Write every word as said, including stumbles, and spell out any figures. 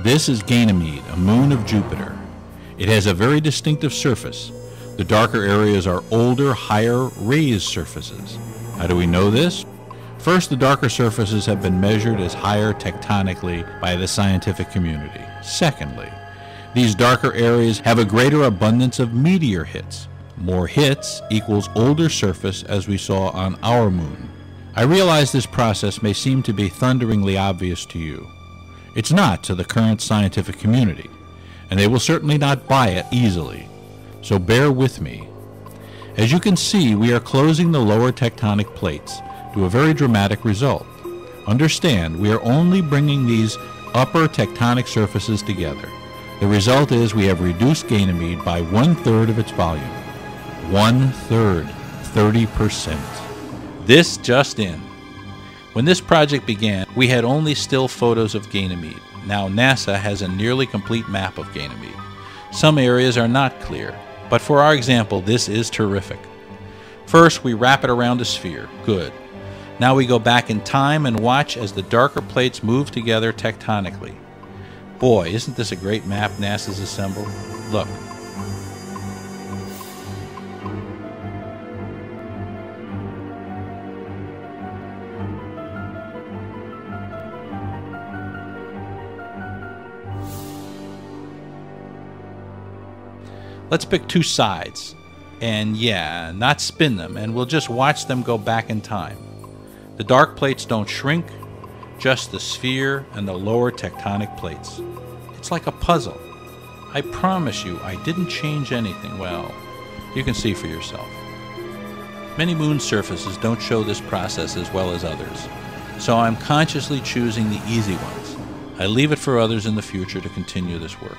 This is Ganymede, a moon of Jupiter. It has a very distinctive surface. The darker areas are older, higher, raised surfaces. How do we know this? First, the darker surfaces have been measured as higher tectonically by the scientific community. Secondly, these darker areas have a greater abundance of meteor hits. More hits equals older surface, as we saw on our moon. I realize this process may seem to be thunderingly obvious to you. It's not to the current scientific community, and they will certainly not buy it easily. So bear with me. As you can see, we are closing the lower tectonic plates to a very dramatic result. Understand, we are only bringing these upper tectonic surfaces together. The result is we have reduced Ganymede by one-third of its volume. One-third, thirty percent. This just in. When this project began, we had only still photos of Ganymede. Now NASA has a nearly complete map of Ganymede. Some areas are not clear, but for our example, this is terrific. First, we wrap it around a sphere. Good. Now we go back in time and watch as the darker plates move together tectonically. Boy, isn't this a great map NASA's assembled? Look. Let's pick two sides, and yeah, not spin them, and we'll just watch them go back in time. The dark plates don't shrink, just the sphere and the lower tectonic plates. It's like a puzzle. I promise you, I didn't change anything. Well, you can see for yourself. Many moon surfaces don't show this process as well as others, so I'm consciously choosing the easy ones. I leave it for others in the future to continue this work.